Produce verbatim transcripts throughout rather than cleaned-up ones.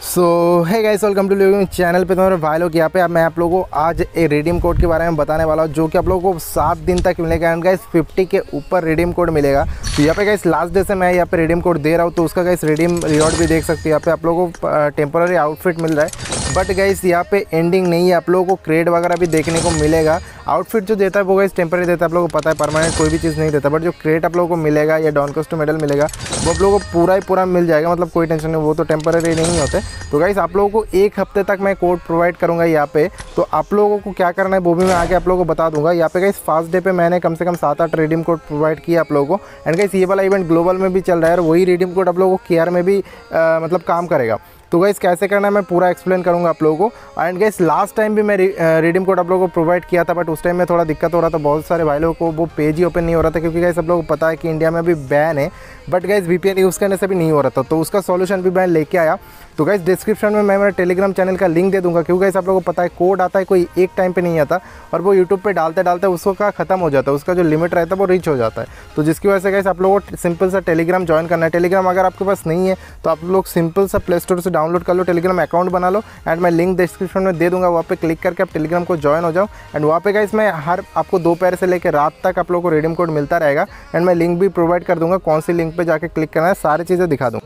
सो है guys, welcome to Leo gaming channel पे। तो मेरे भाई लोग, यहाँ पे मैं आप लोगों को आज ए रिडीम कोड के बारे में बताने वाला हूँ, जो कि आप लोगों को सात दिन तक मिलेगा एंड गाइस फिफ्टी के ऊपर रिडीम कोड मिलेगा। तो यहाँ पे गाइस लास्ट डे से मैं यहाँ पे रिडीम कोड दे रहा हूँ, तो उसका गाइस रिडीम रिवॉर्ड भी देख सकते हो। यहाँ पे आप लोगों को टेम्पोररी आउटफिट मिल रहा है, बट गाइस यहाँ पे एंडिंग नहीं है, आप लोगों को क्रेड वगैरह भी देखने को मिलेगा। आउटफिट जो देता है वो गाइस टेम्परेरी देता है, आप लोगों को पता है, परमानेंट कोई भी चीज़ नहीं देता। बट जो क्रेड आप लोगों को मिलेगा या डॉन कॉस्ट मेडल मिलेगा वो आप लोगों को पूरा ही पूरा मिल जाएगा, मतलब कोई टेंशन नहीं, वो तो टेम्परेरी नहीं होते। तो गाइस आप लोगों को एक हफ्ते तक मैं कोड प्रोवाइड करूँगा यहाँ पे, तो आप लोगों को क्या करना है वो भी मैं आगे आप लोगों को बता दूंगा। यहाँ पे गाइस फर्स्ट डे पे मैंने कम से कम सात आठ रिडीम कोड प्रोवाइड किया आप लोगों को, एंड गाइस ये वाला इवेंट ग्लोबल में भी चल रहा है और वही रिडीम कोड आप लोगों को केयर में भी आ, मतलब काम करेगा। तो गाइस कैसे करना है मैं पूरा एक्सप्लेन करूंगा आप लोगों को। एंड गाइस लास्ट टाइम भी मैं रिडीम कोड आप लोगों को प्रोवाइड किया था, बट उस टाइम में थोड़ा दिक्कत हो रहा था, बहुत सारे भाई लोगों को वो पेज ही ओपन नहीं हो रहा था, क्योंकि गाइस आप लोगों को पता है कि इंडिया में भी बैन है, बट गाइस वीपीएन यूज़ करने से भी नहीं हो रहा था। तो उसका सॉल्यूशन भी मैं लेके आया। तो गाइस डिस्क्रिप्शन में मैं मेरा टेलीग्राम चैनल का लिंक दे दूंगा, क्योंकि गाइस आप लोगों को पता है कोड आता है कोई एक टाइम पे नहीं आता, और वो यूट्यूब पे डालते डालते उसका खत्म हो जाता है, उसका जो लिमिट रहता है वो रीच हो जाता है। तो जिसकी वजह से गाइस आप लोगों को सिंपल सा टेलीग्राम ज्वाइन करना है। टेलीग्राम अगर आपके पास नहीं है तो आप लोग सिंपल सा प्ले स्टोर से डाउनलोड कर लो, टेलीग्राम अकाउंट बना लो, एंड मैं लिंक डिस्क्रिप्शन में दे दूँगा, वहाँ पर क्लिक करके आप टेलीग्राम को ज्वाइन हो जाओ। एंड वहाँ पर गाइस मैं हर आपको दोपहर से लेकर रात तक आप लोगों को रिडीम कोड मिलता रहेगा, एंड मैं लिंक भी प्रोवाइड कर दूँगा, कौन सी लिंक पर जाकर क्लिक करना है सारी चीज़ें दिखा दूँ।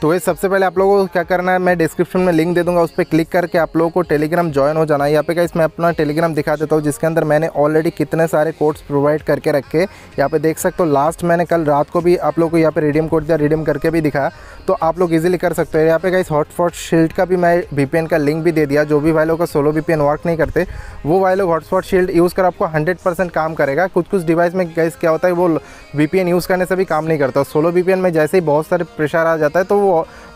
तो ये सबसे पहले आप लोगों को क्या करना है, मैं डिस्क्रिप्शन में लिंक दे दूंगा, उस पर क्लिक करके आप लोगों को टेलीग्राम ज्वाइन हो जाना है। यहाँ पे गाइस मैं अपना टेलीग्राम दिखा देता हूँ, जिसके अंदर मैंने ऑलरेडी कितने सारे कोड्स प्रोवाइड करके रखे, यहाँ पे देख सकते हो। लास्ट मैंने कल रात को भी आप लोगों को यहाँ पे रिडीम कोड दिया, रिडीम करके भी दिखाया, तो आप लोग ईजिली कर सकते हो। यहाँ पे गाइस हॉटस्पॉट शील्ड का भी मैं वीपीएन का लिंक भी दे दिया, जो भी भाई लोग का सोलो वीपीएन वर्क नहीं करते वो भाई लोग हॉटस्पॉट शील्ड यूज़ कर आपको हंड्रेड परसेंट काम करेगा। कुछ कुछ डिवाइस में गाइस क्या होता है वो वीपीएन यूज़ करने से भी काम नहीं करता, सोलो वीपीएन में जैसे ही बहुत सारे प्रेशर आ जाता है तो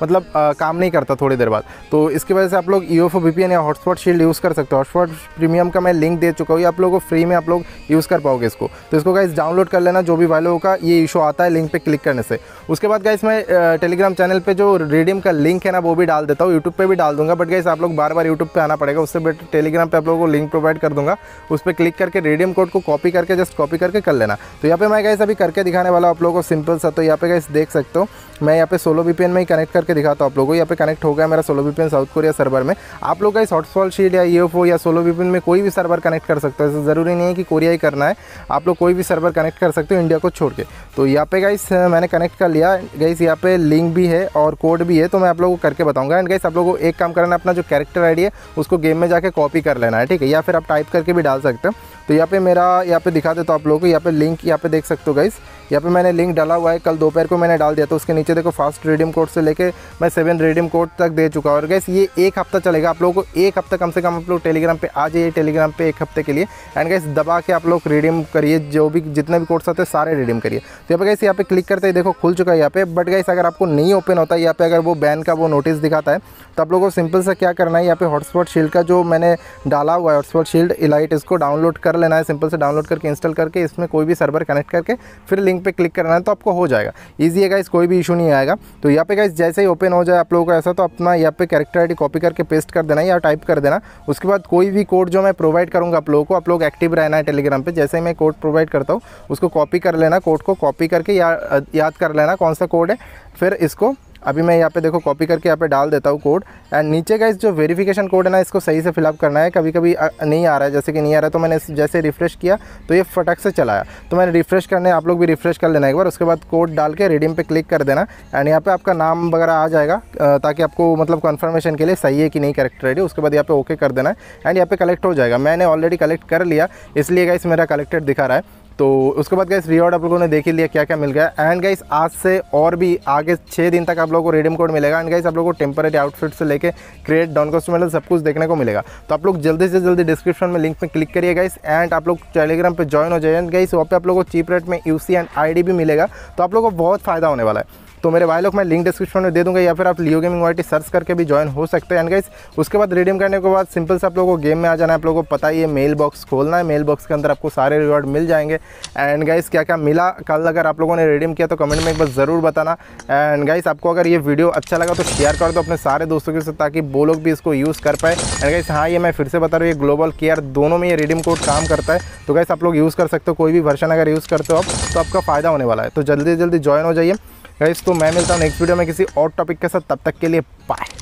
मतलब आ, काम नहीं करता थोड़ी देर बाद। तो इसकी वजह से आप लोग यूएफओ वीपीएन या हॉटस्पॉट शील्ड यूज़ कर सकते हो। हॉटस्पॉट प्रीमियम का मैं लिंक दे चुका हूँ, आप लोगों को फ्री में आप लोग यूज़ कर पाओगे इसको। तो इसको गाइस डाउनलोड कर लेना, जो भी भाई लोगों का ये इशू आता है लिंक पे क्लिक करने से। उसके बाद गाइस मैं टेलीग्राम चैनल पर जो रिडीम का लिंक है ना वो भी डाल देता हूँ, यूट्यूब पर भी डाल दूंगा, बट गाइस आप लोग बार बार यूट्यूब पर आना पड़ेगा, उससे बेटर टेलीग्राम पर आप लोगों को लिंक प्रोवाइड कर दूँगा। उस पर क्लिक करके रिडीम कोड को कॉपी करके जस्ट कॉपी करके कर लेना। तो यहाँ पर मैं गाइस अभी करके दिखाने वाला हूँ आप लोगों को सिंपल सा। तो यहाँ पे गाइस देख सकते हो, मैं यहाँ पे सोलो वीपीएन में ही कनेक्ट करके दिखाता हूँ आप लोगों को। यहाँ पे कनेक्ट हो गया मेरा solo VPN South Korea server में। आप लोग गाइस हॉटस्पॉट शील्ड या यूएफओ या सोलो वीपीएन में कोई भी सर्वर कनेक्ट कर सकते हो, ऐसा ज़रूरी नहीं है कि कोरिया ही करना है, आप लोग कोई भी सर्वर कनेक्ट कर सकते हो इंडिया को छोड़ के। तो यहाँ पे गाइस मैंने कनेक्ट कर लिया, गाइस यहाँ पे लिंक भी है और कोड भी है, तो मैं आप लोगों को करके बताऊँगा। एंड गाइस आप लोगों को एक काम करना है, अपना जो कैरेक्टर आईडी है उसको गेम में जाके कॉपी कर लेना है, ठीक है, या फिर आप टाइप करके भी डाल सकते हो। तो यहाँ पे मेरा यहाँ पे दिखा देता हूँ आप लोगों को, यहाँ पे लिंक यहाँ पे देख सकते हो गाइस, यहाँ पे मैंने लिंक डाला हुआ है, कल दोपहर को मैंने डाल दिया। तो उसके नीचे देखो फर्स्ट रिडीम कोड से लेके मैं सेवन रिडीम कोड तक दे चुका हूँ। और गाइस ये एक हफ्ता चलेगा, आप लोगों को एक हफ्ता कम से कम आप लोग टेलीग्राम पे आ जाइए, टेलीग्राम पे एक हफ्ते के लिए। एंड गाइस दबा के आप लोग रिडीम करिए, जो भी जितने भी कोड्स आते हैं सारे रिडीम करिए। तो यहाँ पे गाइस यहाँ पे क्लिक करते ही देखो खुल चुका है यहाँ पे। बट गाइस अगर आपको नहीं ओपन होता है, यहाँ पे अगर वो बैन का वो नोटिस दिखाता है, तो आप लोगों को सिंपल सा क्या करना है, यहाँ पे हॉटस्पॉट शील्ड का जो मैंने डाला हुआ है हॉटस्पॉट शील्ड इलाइट, इसको डाउनलोड कर लेना है, सिंपल से डाउनलोड करके इंस्टॉल करके इसमें कोई भी सर्वर कनेक्ट करके फिर लिंक पे क्लिक करना है, तो आपको हो जाएगा। ईजी है गाइस, कोई भी इशू नहीं आएगा। तो यहाँ पे गाइस जैसे ही ओपन हो जाए आप लोगों को ऐसा, तो अपना यहाँ पे कैरेक्टर आईडी कॉपी करके पेस्ट कर देना या टाइप कर देना। उसके बाद कोई भी कोड जो मैं प्रोवाइड करूँगा आप लोगों को, आप लोग एक्टिव रहना है टेलीग्राम पर, जैसे ही मैं कोड प्रोवाइड करता हूँ उसको कॉपी कर लेना, कोड को कॉपी करके या, याद कर लेना कौन सा कोड है। फिर इसको अभी मैं यहाँ पे देखो कॉपी करके यहाँ पे डाल देता हूँ कोड। एंड नीचे गाइस जो वेरिफिकेशन कोड है ना, इसको सही से फिलअप करना है, कभी कभी नहीं आ रहा है, जैसे कि नहीं आ रहा है, तो मैंने जैसे रिफ्रेश किया तो ये फटक से चलाया। तो मैंने रिफ्रेश करने, आप लोग भी रिफ्रेश कर लेना एक बार। उसके बाद कोड डाल के रिडीम पे क्लिक कर देना, एंड यहाँ पर आपका नाम वगैरह आ जाएगा, ताकि आपको मतलब कन्फर्मेशन के लिए सही है कि नहीं कैरेक्टर आईडी। उसके बाद यहाँ पे ओके कर देना है, एंड यहाँ पर कलेक्ट हो जाएगा। मैंने ऑलरेडी कलेक्ट कर लिया, इसलिए गाइस मेरा कलेक्टेड दिखा रहा है। तो उसके बाद गाइस रिवॉर्ड आप लोगों ने देख ही लिया क्या क्या मिल गया। एंड गाइस आज से और भी आगे छः दिन तक आप लोगों को रिडीम कोड मिलेगा। एंड गाइस आप लोगों को टेम्परेरी आउटफिट से लेके क्रेट डॉन कॉस्ट्यूम मेडल सब कुछ देखने को मिलेगा। तो आप लोग जल्दी से जल्दी डिस्क्रिप्शन में लिंक में क्लिक करिए गाइस, एंड आप लोग टेलीग्राम पर ज्वाइन हो जाए। एंड गाइस वहाँ पे आप लोगों को चीप रेट में यूसी एंड आई डी भी मिलेगा, तो आप लोगों को बहुत फ़ायदा होने वाला है। तो मेरे भाई लोग मैं लिंक डिस्क्रिप्शन में दे दूँगा, या फिर आप लियो गेमिंग वाइटी सर्च करके भी ज्वाइन हो सकते हैं। एंड गाइस उसके बाद रिडीम करने के बाद सिंपल से आप लोगों को गेम में आ जाना है। आप लोगों को पता ही है मेल बॉक्स खोलना है, मेल बॉक्स के अंदर आपको सारे रिवॉर्ड मिल जाएंगे। एंड गाइस क्या क्या मिला कल अगर आप लोगों ने रिडीम किया तो कमेंट में एक बार ज़रूर बताना। एंड गाइस आपको अगर ये वीडियो अच्छा लगा तो शेयर कर दो अपने सारे दोस्तों के साथ ताकि वो लोग भी इसको यूज़ कर पाए। एंड गाइस हाँ ये मैं फिर से बता रहा हूँ, ये ग्लोबल केयर दोनों में ये रिडीम कोड काम करता है, तो गाइस आप लोग यूज़ कर सकते हो। कोई भी वर्जन अगर यूज़ करते हो आप तो आपका फ़ायदा होने वाला है। तो जल्दी जल्दी ज्वाइन हो जाइए गाइस। तो मैं मिलता हूँ नेक्स्ट वीडियो में किसी और टॉपिक के साथ, तब तक के लिए बाय।